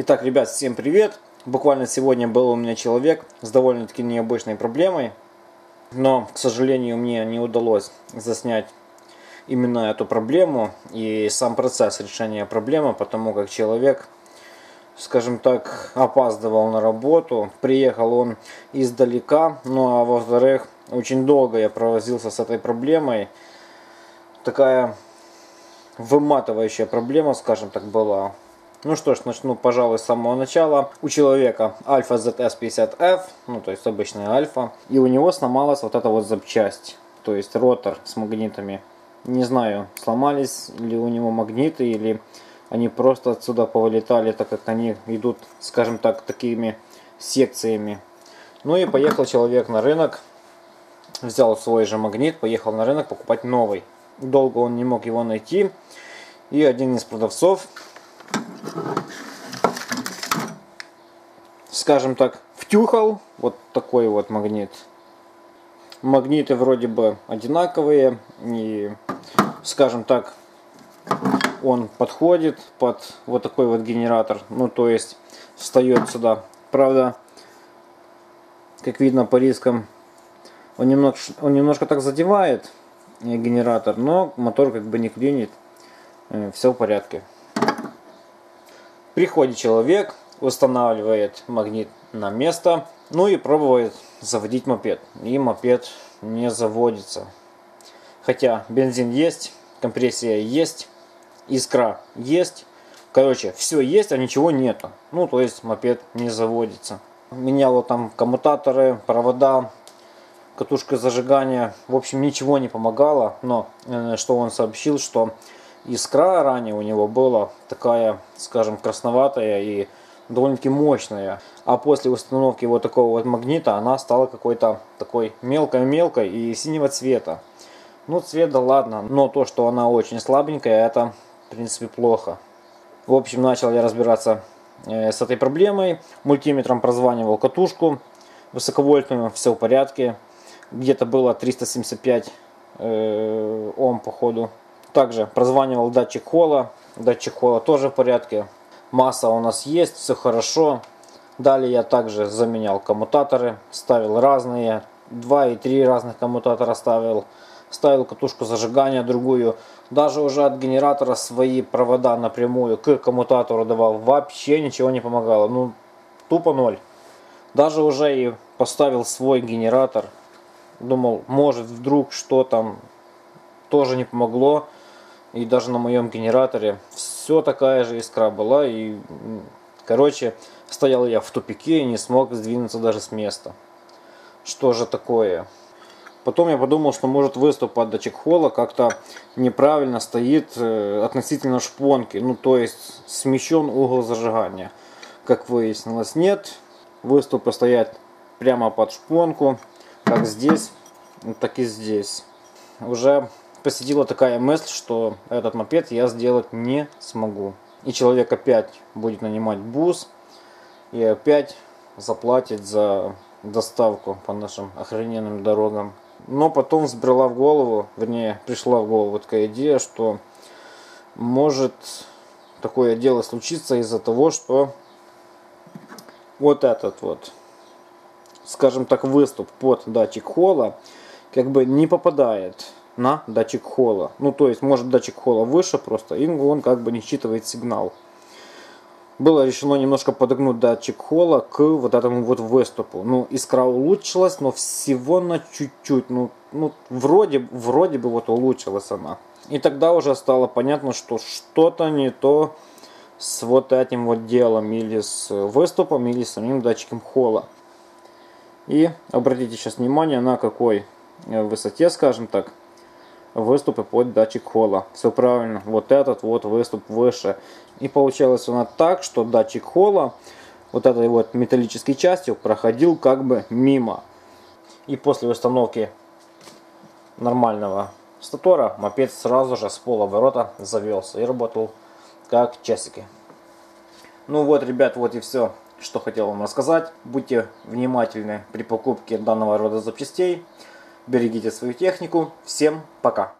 Итак, ребят, всем привет! Буквально сегодня был у меня человек с довольно-таки необычной проблемой, но, к сожалению, мне не удалось заснять именно эту проблему и сам процесс решения проблемы, потому как человек, скажем так, опаздывал на работу, приехал он издалека, ну а во-вторых, очень долго я провозился с этой проблемой, такая выматывающая проблема, скажем так, была. Ну что ж, начну, пожалуй, с самого начала. У человека Альфа ZS50F, ну то есть обычная Альфа, и у него сломалась вот эта вот запчасть, то есть ротор с магнитами. Не знаю, сломались ли у него магниты, или они просто отсюда повылетали, так как они идут, скажем так, такими секциями. Ну и поехал человек на рынок, взял свой же магнит, поехал на рынок покупать новый. Долго он не мог его найти, и один из продавцов, скажем так, втюхал вот такой вот магнит. Магниты вроде бы одинаковые, и, скажем так, он подходит под вот такой вот генератор, ну то есть встает сюда. Правда, как видно по рискам, он немножко так задевает генератор, но мотор как бы не клинит, все в порядке. Приходит человек, устанавливает магнит на место, ну и пробует заводить мопед. И мопед не заводится. Хотя бензин есть, компрессия есть, искра есть. Короче, все есть, а ничего нету. Ну, то есть мопед не заводится. Менял там коммутаторы, провода, катушка зажигания. В общем, ничего не помогало. Но что он сообщил, что искра ранее у него была такая, скажем, красноватая и довольно-таки мощная. А после установки вот такого вот магнита она стала какой-то такой мелкой-мелкой и синего цвета. Ну, цвет да ладно, но то, что она очень слабенькая, это, в принципе, плохо. В общем, начал я разбираться с этой проблемой. Мультиметром прозванивал катушку высоковольтную, все в порядке. Где-то было 375 Ом, походу. Также прозванивал датчик Холла. Датчик Холла тоже в порядке. Масса у нас есть, все хорошо. Далее я также заменял коммутаторы, ставил разные, 2 и 3 разных коммутатора ставил. Ставил катушку зажигания другую. Даже уже от генератора свои провода напрямую к коммутатору давал. Вообще ничего не помогало. Ну, тупо ноль. Даже уже и поставил свой генератор. Думал, может вдруг что там, тоже не помогло. И даже на моем генераторе все такая же искра была. И, короче, стоял я в тупике и не смог сдвинуться даже с места. Что же такое? Потом я подумал, что может выступ от датчик Холла как-то неправильно стоит относительно шпонки. Ну, то есть смещен угол зажигания. Как выяснилось, нет. Выступы стоят прямо под шпонку. Как здесь, так и здесь. Уже посетила такая мысль, что этот мопед я сделать не смогу. И человек опять будет нанимать бус и опять заплатит за доставку по нашим охрененным дорогам. Но потом взбрела в голову, вернее, пришла в голову такая идея, что может такое дело случиться из-за того, что вот этот вот, скажем так, выступ под датчик Холла как бы не попадает на датчик Холла. Ну, то есть, может, датчик Холла выше просто, и он как бы не считывает сигнал. Было решено немножко подогнуть датчик Холла к вот этому вот выступу. Ну, искра улучшилась, но всего на чуть-чуть. Ну вроде бы вот улучшилась она. И тогда уже стало понятно, что что-то не то с вот этим вот делом. Или с выступом, или с самим датчиком Холла. И обратите сейчас внимание, на какой высоте, скажем так, выступы под датчик Холла. Все правильно, вот этот вот выступ выше. И получалось она так, что датчик Холла вот этой вот металлической частью проходил как бы мимо. И после установки нормального статора мопед сразу же с полуоборота завелся и работал как часики. Ну вот, ребят, вот и все, что хотел вам рассказать. Будьте внимательны при покупке данного рода запчастей. Берегите свою технику. Всем пока!